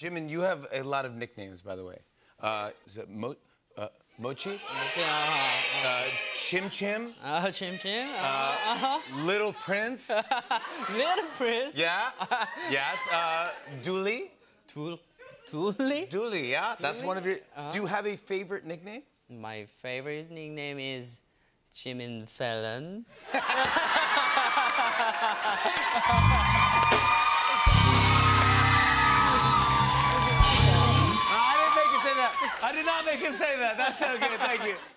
Jimin, you have a lot of nicknames, by the way. Is it Mochi? Chim Chim? Chim Chim. Little Prince? Little Prince? Yeah. Yes. Dooley? Dooley? Dooley, yeah. Dooley? That's one of your... Do you have a favorite nickname? My favorite nickname is... Jimin Fallon. I didn't make him say that. I did not make him say that. That's so good. Thank you.